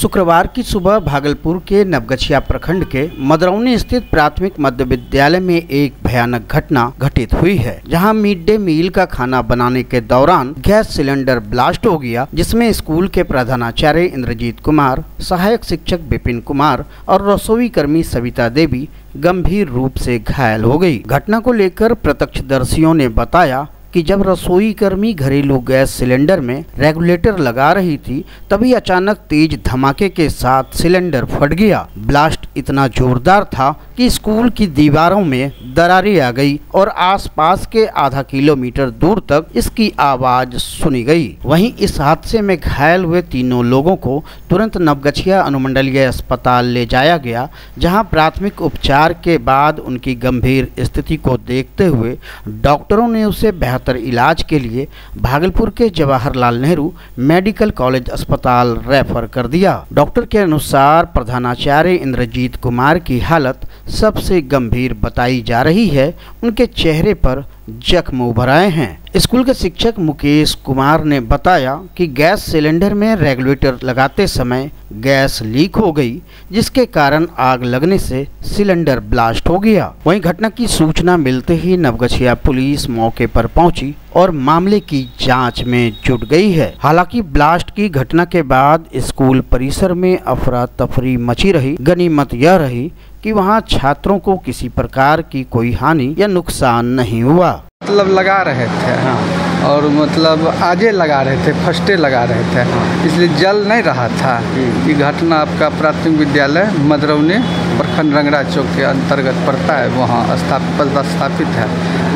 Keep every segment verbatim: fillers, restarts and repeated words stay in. शुक्रवार की सुबह भागलपुर के नवगछिया प्रखंड के मदरौनी स्थित प्राथमिक मध्य विद्यालय में एक भयानक घटना घटित हुई है, जहां मिड डे मील का खाना बनाने के दौरान गैस सिलेंडर ब्लास्ट हो गया, जिसमें स्कूल के प्रधानाचार्य इंद्रजीत कुमार, सहायक शिक्षक विपिन कुमार और रसोई कर्मी सविता देवी गंभीर रूप से घायल हो गयी। घटना को लेकर प्रत्यक्षदर्शियों ने बताया कि जब रसोई कर्मी घरेलू गैस सिलेंडर में रेगुलेटर लगा रही थी, तभी अचानक तेज धमाके के साथ सिलेंडर फट गया। ब्लास्ट इतना जोरदार था कि स्कूल की दीवारों में दरारें आ गई और आसपास के आधा किलोमीटर दूर तक इसकी आवाज सुनी गई। वहीं इस हादसे में घायल हुए तीनों लोगों को तुरंत नवगछिया अनुमंडलीय अस्पताल ले जाया गया, जहां प्राथमिक उपचार के बाद उनकी गंभीर स्थिति को देखते हुए डॉक्टरों ने उसे बेहतर इलाज के लिए भागलपुर के जवाहरलाल नेहरू मेडिकल कॉलेज अस्पताल रेफर कर दिया। डॉक्टर के अनुसार प्रधानाचार्य इंद्रजीत कुमार की हालत सबसे गंभीर बताई जा रही है। उनके चेहरे पर जख्म उभर आए हैं। स्कूल के शिक्षक मुकेश कुमार ने बताया कि गैस सिलेंडर में रेगुलेटर लगाते समय गैस लीक हो गई, जिसके कारण आग लगने से सिलेंडर ब्लास्ट हो गया। वहीं घटना की सूचना मिलते ही नवगछिया पुलिस मौके पर पहुंची और मामले की जांच में जुट गई है। हालांकि ब्लास्ट की घटना के बाद स्कूल परिसर में अफरा तफरी मची रही। गनीमत यह रही कि वहां छात्रों को किसी प्रकार की कोई हानि या नुकसान नहीं हुआ। मतलब लगा रहे थे, हाँ, और मतलब आजे लगा रहे थे, फर्स्टे लगा रहे थे, हाँ। इसलिए जल नहीं रहा था। ये घटना आपका प्राथमिक विद्यालय मदरौनी प्रखंड रंगड़ा चौक के अंतर्गत पड़ता है, वहाँ स्थापित है।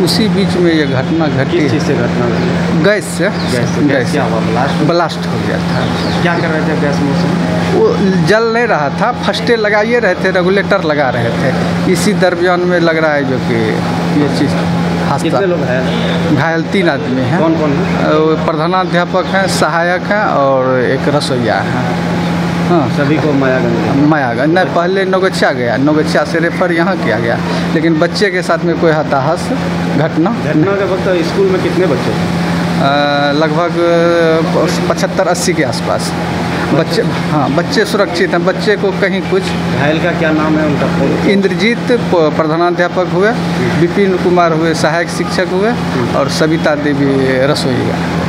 उसी बीच में ये घटना घटी। किस से घटना? गैस से गैस, गैस ब्लास्ट ब्लास्ट हो गया था। क्या कर रहे थे गैस में? वो जल नहीं रहा था, फर्स्टे लगाइए रहे थे, रेगुलेटर लगा रहे थे। इसी दरमियान में लग रहा है जो कि ये चीज़ हादसा। घायल तीन आदमी हैं। कौन कौन? प्रधानाध्यापक हैं, सहायक हैं और एक रसोईया है। हाँ, सभी को मायागंज मायागंज नहीं, पहले नवगछिया गया, नवगछिया से रेफर यहाँ किया गया, लेकिन बच्चे के साथ में कोई हताहत घटना घटना के वक्त स्कूल में कितने बच्चे? लगभग पचहत्तर अस्सी के आसपास बच्चे, हाँ, बच्चे सुरक्षित हैं। बच्चे को कहीं कुछ। घायल का क्या नाम है उनका? इंद्रजीत प्रधानाध्यापक हुए, विपिन कुमार हुए सहायक शिक्षक हुए, और सविता देवी रसोई।